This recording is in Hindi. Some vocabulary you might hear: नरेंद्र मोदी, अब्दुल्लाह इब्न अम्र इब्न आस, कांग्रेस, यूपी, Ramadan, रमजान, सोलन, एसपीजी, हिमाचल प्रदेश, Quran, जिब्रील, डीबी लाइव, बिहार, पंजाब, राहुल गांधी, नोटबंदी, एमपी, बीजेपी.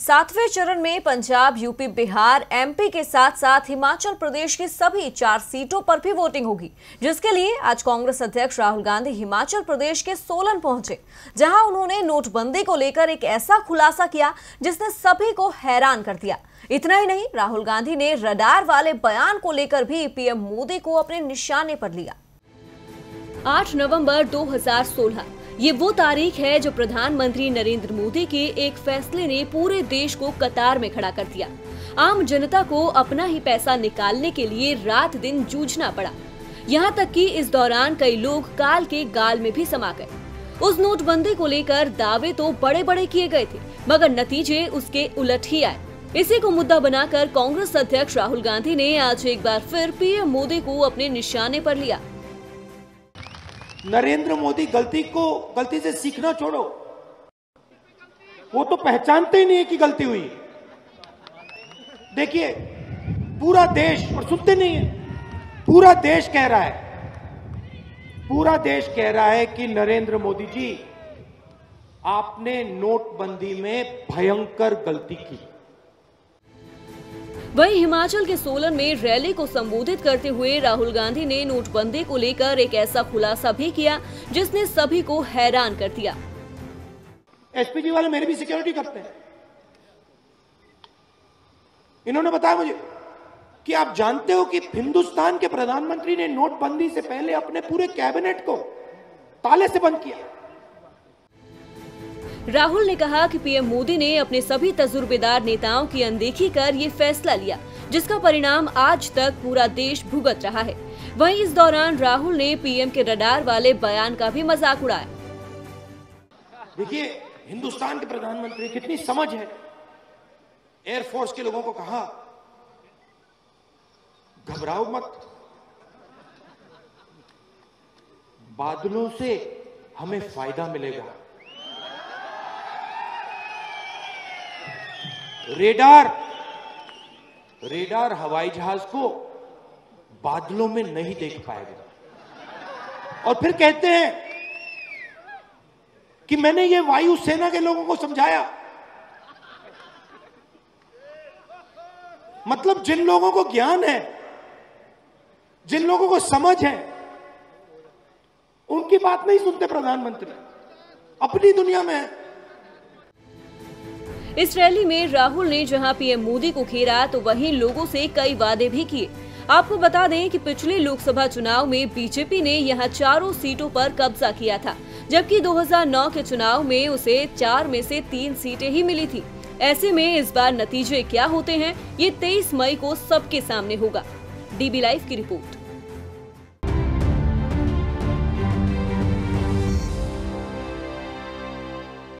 सातवें चरण में पंजाब, यूपी, बिहार, एमपी के साथ साथ हिमाचल प्रदेश की सभी 4 सीटों पर भी वोटिंग होगी, जिसके लिए आज कांग्रेस अध्यक्ष राहुल गांधी हिमाचल प्रदेश के सोलन पहुंचे, जहां उन्होंने नोटबंदी को लेकर एक ऐसा खुलासा किया जिसने सभी को हैरान कर दिया। इतना ही नहीं, राहुल गांधी ने रडार वाले बयान को लेकर भी पीएम मोदी को अपने निशाने पर लिया। 8 नवंबर 2016 ये वो तारीख है जो प्रधानमंत्री नरेंद्र मोदी के एक फैसले ने पूरे देश को कतार में खड़ा कर दिया। आम जनता को अपना ही पैसा निकालने के लिए रात दिन जूझना पड़ा। यहाँ तक कि इस दौरान कई लोग काल के गाल में भी समा गए। उस नोटबंदी को लेकर दावे तो बड़े बड़े किए गए थे, मगर नतीजे उसके उलट ही आए। इसी को मुद्दा बनाकर कांग्रेस अध्यक्ष राहुल गांधी ने आज एक बार फिर पीएम मोदी को अपने निशाने पर लिया। नरेंद्र मोदी गलती से सीखना छोड़ो, वो तो पहचानते ही नहीं है कि गलती हुई। देखिए पूरा देश, और सुनते नहीं है, पूरा देश कह रहा है कि नरेंद्र मोदी जी आपने नोटबंदी में भयंकर गलती की। वहीं हिमाचल के सोलन में रैली को संबोधित करते हुए राहुल गांधी ने नोटबंदी को लेकर एक ऐसा खुलासा भी किया जिसने सभी को हैरान कर दिया। एसपीजी वाले मेरी भी सिक्योरिटी करते हैं, इन्होंने बताया मुझे कि आप जानते हो कि हिंदुस्तान के प्रधानमंत्री ने नोटबंदी से पहले अपने पूरे कैबिनेट को ताले से बंद किया। राहुल ने कहा कि पीएम मोदी ने अपने सभी तजुर्बेदार नेताओं की अनदेखी कर ये फैसला लिया, जिसका परिणाम आज तक पूरा देश भुगत रहा है। वहीं इस दौरान राहुल ने पीएम के रडार वाले बयान का भी मजाक उड़ाया। देखिए हिंदुस्तान के प्रधानमंत्री कितनी समझ है। एयरफोर्स के लोगों को कहा घबराओ मत, बादलों से हमें फायदा मिलेगा, रेडार हवाई जहाज को बादलों में नहीं देख पाएगा। और फिर कहते हैं कि मैंने ये वायुसेना के लोगों को समझाया। मतलब जिन लोगों को ज्ञान है, जिन लोगों को समझ है, उनकी बात नहीं सुनते प्रधानमंत्री, अपनी दुनिया में है। इस रैली में राहुल ने जहां पीएम मोदी को घेरा तो वहीं लोगों से कई वादे भी किए। आपको बता दें कि पिछले लोकसभा चुनाव में बीजेपी ने यहां 4 सीटों पर कब्जा किया था, जबकि 2009 के चुनाव में उसे 4 में से 3 सीटें ही मिली थी। ऐसे में इस बार नतीजे क्या होते हैं ये 23 मई को सबके सामने होगा। डीबी लाइव की रिपोर्ट।